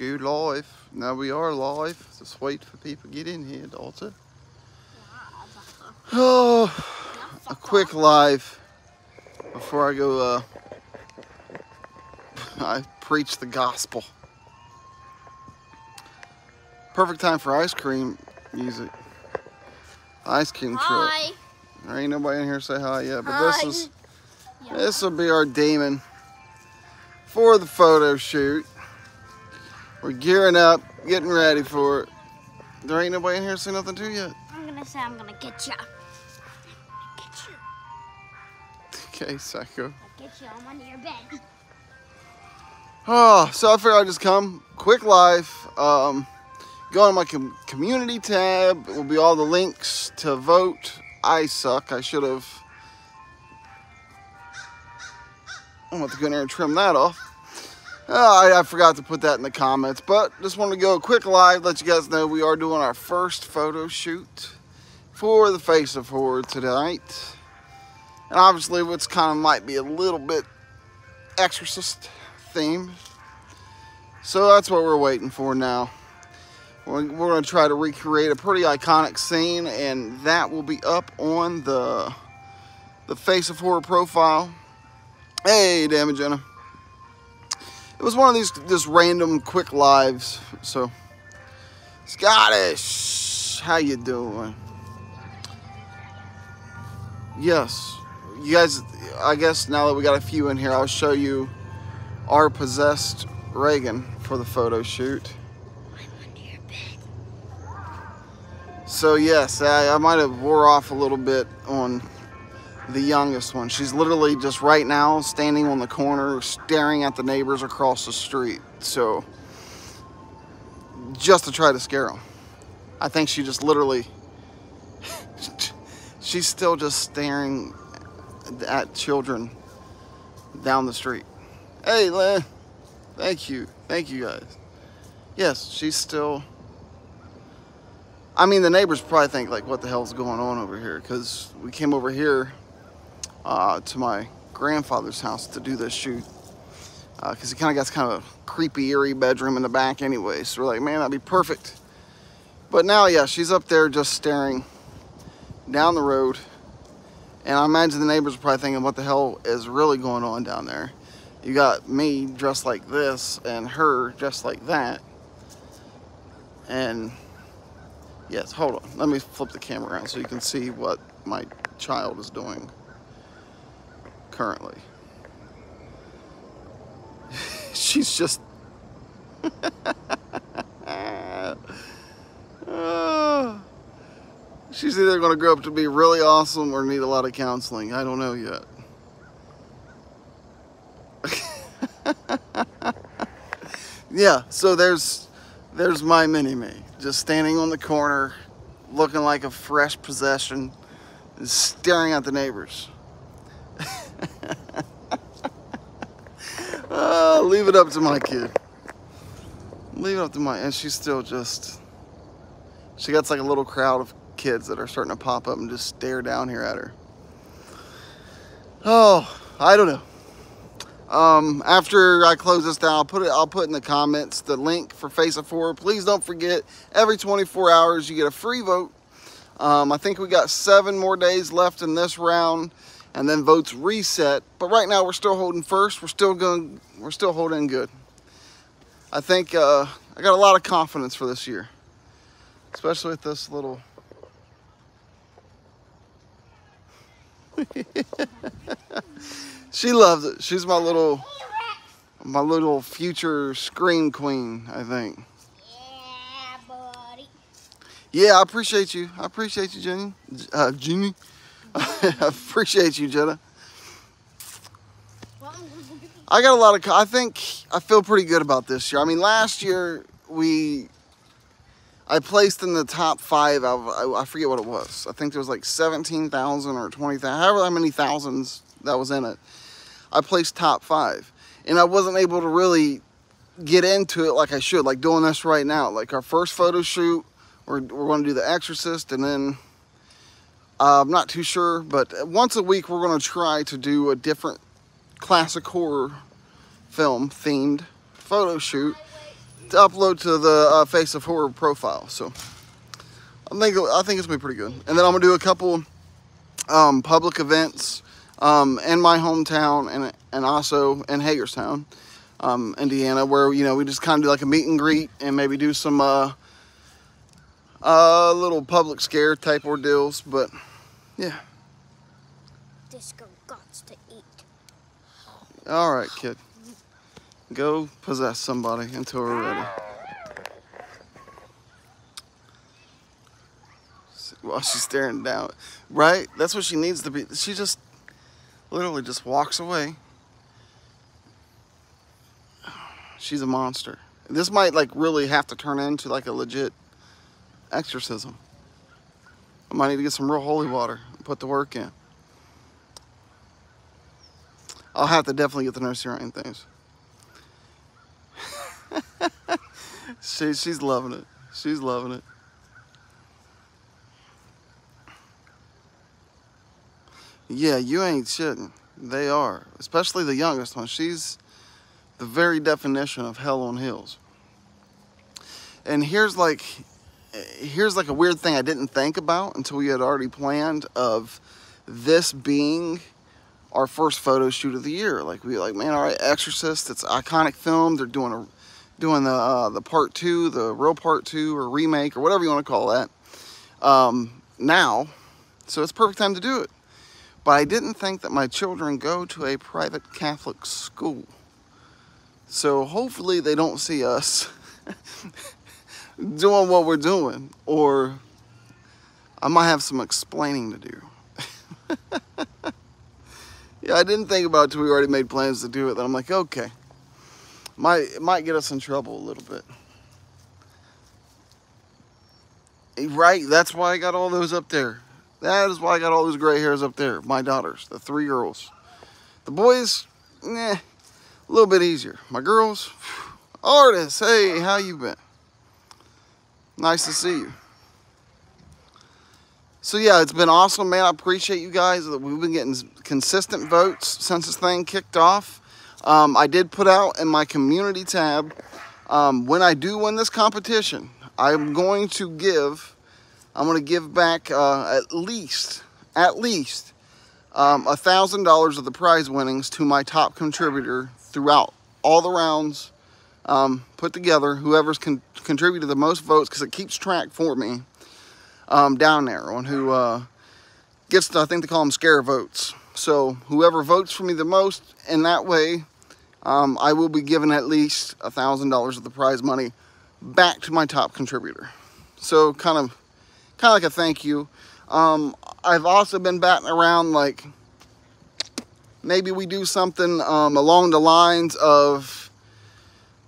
Go live. Now we are live. Just wait for people to get in here, daughter. Oh, a quick live before I go. I preach the gospel. Perfect time for ice cream music. Ice cream trip. There ain't nobody in here to say hi yet, but this will be our demon for the photo shoot. We're gearing up, getting ready for it. There ain't nobody in here to say nothing to yet. I'm gonna say I'm gonna get ya. Okay, psycho. I'll get you. I'm under your bed. Oh, so I figured I'd just come quick live. Go on my community tab. It will be all the links to vote. I suck. I should have. I'm going to go in there and trim that off. I forgot to put that in the comments, but just wanted to go a quick live, let you guys know we are doing our first photo shoot for the Face of Horror tonight. And obviously, what's kind of might be a little bit Exorcist theme. So that's what we're waiting for now. We're going to try to recreate a pretty iconic scene, and that will be up on the Face of Horror profile. Hey, damn it, Jenna. It was one of these just random quick lives. So, Scottish, how you doing? Yes, you guys. I guess now that we got a few in here, I'll show you our possessed Reagan for the photo shoot. I'm under your bed. So yes, I might have wore off a little bit on the youngest one. She's literally just right now standing on the corner staring at the neighbors across the street, so just to try to scare them. I think she just literally she's still just staring at children down the street. Hey Len, thank you guys. Yes, she's still, I mean, the neighbors probably think like what the hell's going on over here, because we came over here to my grandfather's house to do this shoot, because it kind of got kind of a creepy, eerie bedroom in the back anyway, so we're like, man, that'd be perfect. But now, yeah, she's up there just staring down the road, and I imagine the neighbors are probably thinking, what the hell is really going on down there? You got me dressed like this and her dressed like that. And yes, hold on, let me flip the camera around so you can see what my child is doing currently. She's just she's either going to grow up to be really awesome or need a lot of counseling. I don't know yet. Yeah, so there's my mini-me just standing on the corner looking like a fresh possession and staring at the neighbors. Leave it up to my kid. Leave it up to my, and she's still just, she got like a little crowd of kids that are starting to pop up and just stare down here at her. Oh, I don't know. After I close this down, I'll put in the comments the link for Face of Horror. Please don't forget, every 24 hours you get a free vote. I think we got 7 more days left in this round, and then votes reset. But right now we're still holding first. We're still holding good. I think I got a lot of confidence for this year, especially with this little. She loves it. She's my little future scream queen, I think. Yeah, buddy. Yeah, I appreciate you. I appreciate you, Jenny. Jimmy. I appreciate you, Jenna. I got a lot of, I think I feel pretty good about this year. I mean, last year I placed in the top 5 out of, I forget what it was. I think there was like 17,000 or 20,000, however many thousands that was in it. I placed top 5, and I wasn't able to really get into it like I should, like doing this right now. Like our first photo shoot, we're going to do The Exorcist, and then I'm not too sure, but once a week we're going to try to do a different classic horror film themed photo shoot. upload to the Face of Horror profile. So I think it's gonna be pretty good. And then I'm gonna do a couple public events in my hometown and also in Hagerstown, Indiana, where, you know, we just kind of do like a meet and greet and maybe do some little public scare type ordeals. But yeah. Disco gots to eat. All right, kid. Go possess somebody until we're ready. While she's staring down, right? That's what she needs to be. She just literally just walks away. She's a monster. This might like really have to turn into like a legit exorcism. I might need to get some real holy water and put the work in. I'll have to definitely get the nurse here and things. She's loving it. She's loving it. Yeah, you ain't shitting. They are. Especially the youngest one. She's the very definition of hell on heels. And here's like a weird thing I didn't think about until we had already planned of this being our first photo shoot of the year. Like, we were like, man, all right, Exorcist, it's an iconic film. They're doing the part two, the real part two or remake or whatever you want to call that now. So it's perfect time to do it. But I didn't think that my children go to a private Catholic school. So hopefully they don't see us doing what we're doing, or I might have some explaining to do. Yeah, I didn't think about it until we already made plans to do it. Then I'm like, okay, it might get us in trouble a little bit. Right, that's why I got all those up there. That is why I got all those gray hairs up there. My daughters, the three girls. The boys, nah, a little bit easier. My girls, phew. Artists, hey, how you been? Nice to see you. So yeah, it's been awesome, man. I appreciate you guys. We've been getting consistent votes since this thing kicked off. I did put out in my community tab, when I do win this competition, I'm going to give back at least $1,000 of the prize winnings to my top contributor throughout all the rounds put together. Whoever's contributed the most votes, because it keeps track for me down there on who gets to, I think they call them scare votes. So whoever votes for me the most, in that way, I will be giving at least $1,000 of the prize money back to my top contributor. So kind of like a thank you. I've also been batting around, like, maybe we do something along the lines of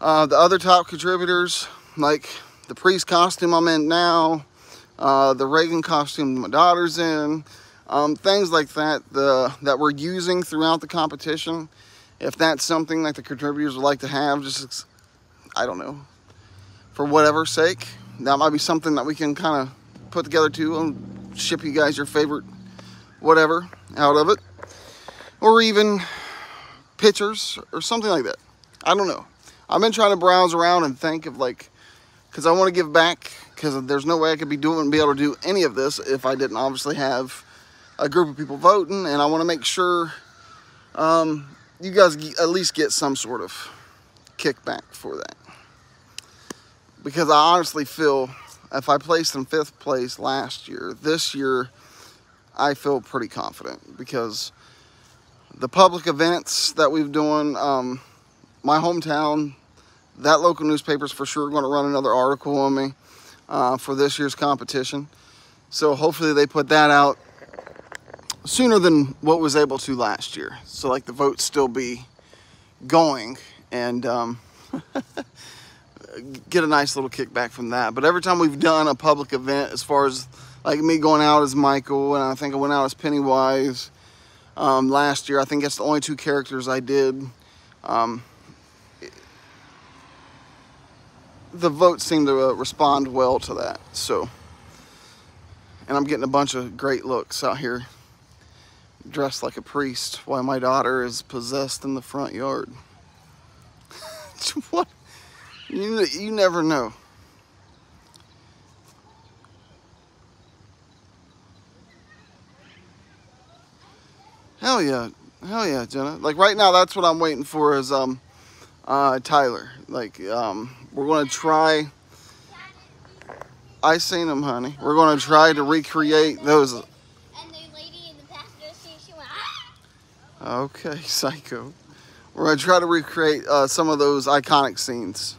the other top contributors, like the priest costume I'm in now, the Reagan costume my daughter's in, things like that, that we're using throughout the competition. If that's something that the contributors would like to have, just, I don't know, for whatever sake, that might be something that we can kind of put together too, and ship you guys your favorite whatever out of it, or even pictures or something like that. I don't know. I've been trying to browse around and think of, like, because I want to give back, because there's no way I could be able to do any of this if I didn't obviously have a group of people voting, and I want to make sure you guys at least get some sort of kickback for that, because I honestly feel, if I placed in 5th place last year, this year I feel pretty confident, because the public events that we've doing, my hometown, that local newspaper's for sure going to run another article on me for this year's competition. So hopefully they put that out sooner than what was able to last year. So like the votes still be going, and get a nice little kickback from that. But every time we've done a public event, as far as like me going out as Michael, and I think I went out as Pennywise last year. I think that's the only two characters I did. The votes seem to respond well to that. So, and I'm getting a bunch of great looks out here dressed like a priest while my daughter is possessed in the front yard. What? You never know. Hell yeah, Jenna. Like right now, that's what I'm waiting for is Tyler. Like we're gonna try. I seen him, honey. We're gonna try to recreate those. And the lady in the passenger seat, she went, ah! Okay, psycho. We're gonna try to recreate some of those iconic scenes.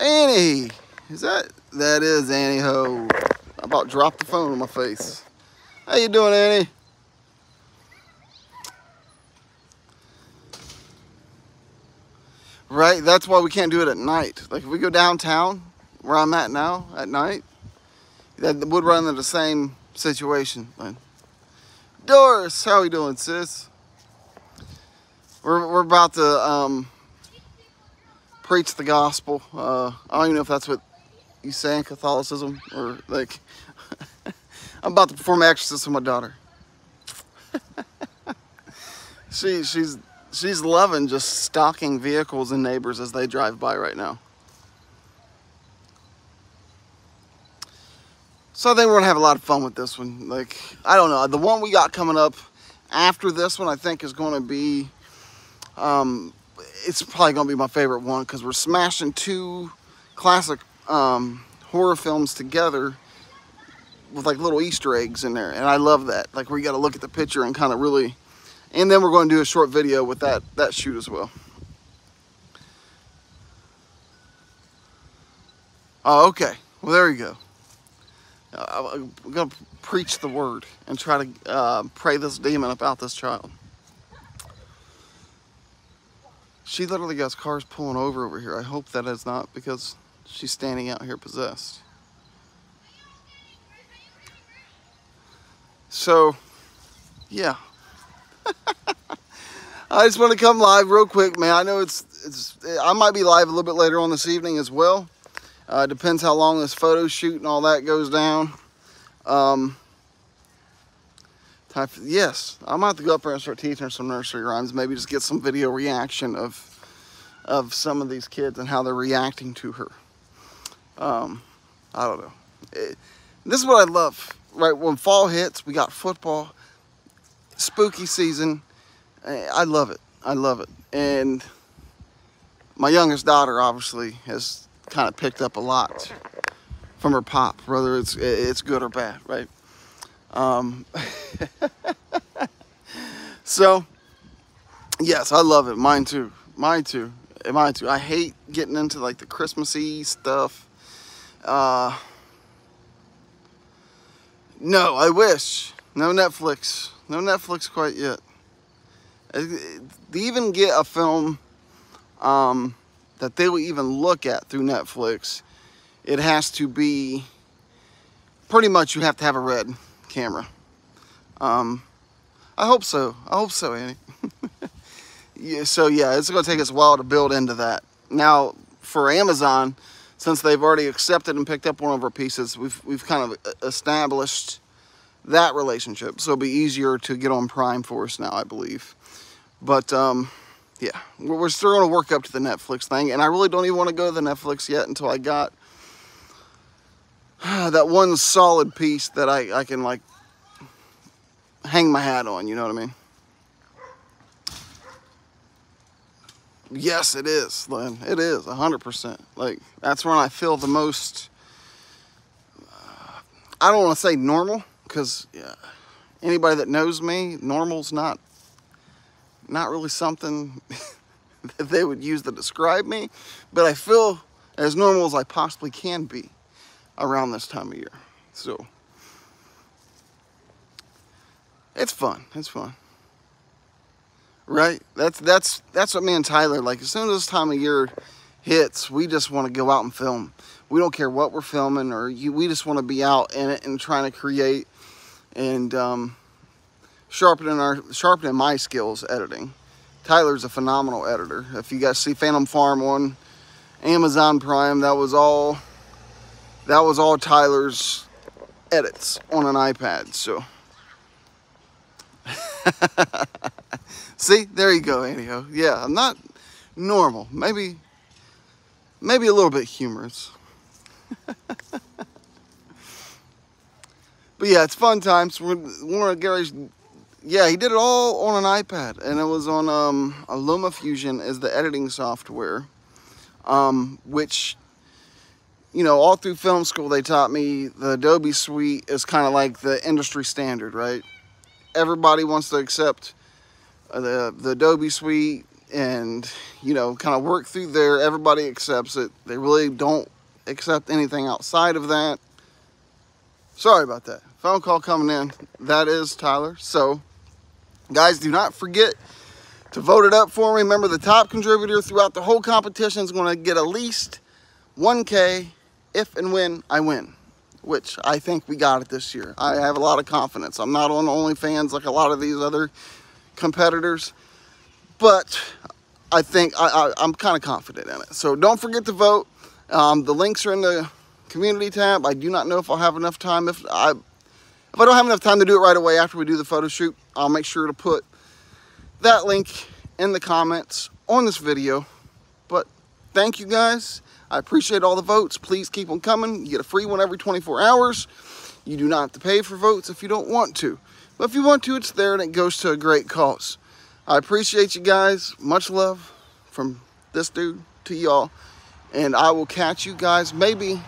Annie, is that? That is Annie Ho. I about dropped the phone on my face. How you doing, Annie? Right, that's why we can't do it at night. Like if we go downtown, where I'm at now, at night, that would run into the same situation. Like, Doris, how are you doing, sis? We're about to preach the gospel. I don't even know if that's what you say in Catholicism, or like, I'm about to perform exorcism with my daughter. She's loving just stalking vehicles and neighbors as they drive by right now. So I think we're gonna have a lot of fun with this one. Like, I don't know, the one we got coming up after this one I think is gonna be, it's probably gonna be my favorite one because we're smashing two classic horror films together with like little Easter eggs in there. And I love that. Like where you gotta look at the picture and kind of really. And then we're going to do a short video with that shoot as well. Oh, okay. Well, there you go. I'm going to preach the word and try to pray this demon about this child. She literally got cars pulling over here. I hope that is not because she's standing out here possessed. So, yeah. I just want to come live real quick, man. I know I might be live a little bit later on this evening as well. Depends how long this photo shoot and all that goes down. Yes, I might have to go up there and start teaching her some nursery rhymes. Maybe just get some video reaction of some of these kids and how they're reacting to her. I don't know. This is what I love. Right when fall hits, we got football. Spooky season. I love it. I love it. And my youngest daughter obviously has kind of picked up a lot from her pop, whether it's good or bad, right? So yes, I love it. Mine too. I hate getting into like the Christmassy stuff. No, I wish. No Netflix. No Netflix quite yet. They even get a film that they will even look at through Netflix. It has to be, pretty much you have to have a red camera. I hope so. I hope so, Annie. Yeah, so yeah, it's going to take us a while to build into that. Now, for Amazon, since they've already accepted and picked up one of our pieces, we've kind of established that relationship, so it'll be easier to get on Prime for us now, I believe. But yeah, we're still going to work up to the Netflix thing, and I really don't even want to go to the Netflix yet until I got that one solid piece that I can like hang my hat on, you know what I mean? Yes, it is, Lynn. It is 100%. Like, that's when I feel the most, I don't want to say normal, because anybody that knows me, normal's not really something that they would use to describe me, but I feel as normal as I possibly can be around this time of year. So it's fun. It's fun. Right? That's what me and Tyler like. As soon as this time of year hits, we just want to go out and film. We don't care what we're filming, or we just want to be out in it and trying to create and sharpening my skills editing. Tyler's a phenomenal editor. If you guys see Phantom Farm on Amazon Prime, that was all Tyler's edits on an iPad. So see, there you go, anyhow. Yeah, I'm not normal. Maybe maybe a little bit humorous. But yeah, it's fun times. One of Gary's, yeah, he did it all on an iPad, and it was on a LumaFusion is the editing software, which, you know, all through film school they taught me the Adobe Suite is kind of like the industry standard, right? Everybody wants to accept the Adobe Suite and, you know, kind of work through there. Everybody accepts it. They really don't accept anything outside of that. Sorry about that. Phone call coming in. That is Tyler. So, guys, do not forget to vote it up for me. Remember, the top contributor throughout the whole competition is going to get at least 1K if and when I win, which I think we got it this year. I have a lot of confidence. I'm not on OnlyFans like a lot of these other competitors, but I think I'm kind of confident in it. So don't forget to vote. The links are in the community tab. I do not know if I'll have enough time. If I don't have enough time to do it right away after we do the photo shoot, I'll make sure to put that link in the comments on this video. But thank you guys. I appreciate all the votes. Please keep them coming. You get a free one every 24 hours. You do not have to pay for votes if you don't want to. But if you want to, it's there and it goes to a great cause. I appreciate you guys. Much love from this dude to y'all. And I will catch you guys maybe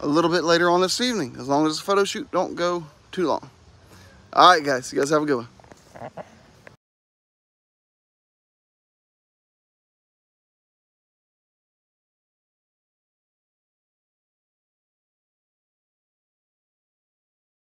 a little bit later on this evening, as long as the photo shoot don't go too long. All right, guys. You guys have a good one.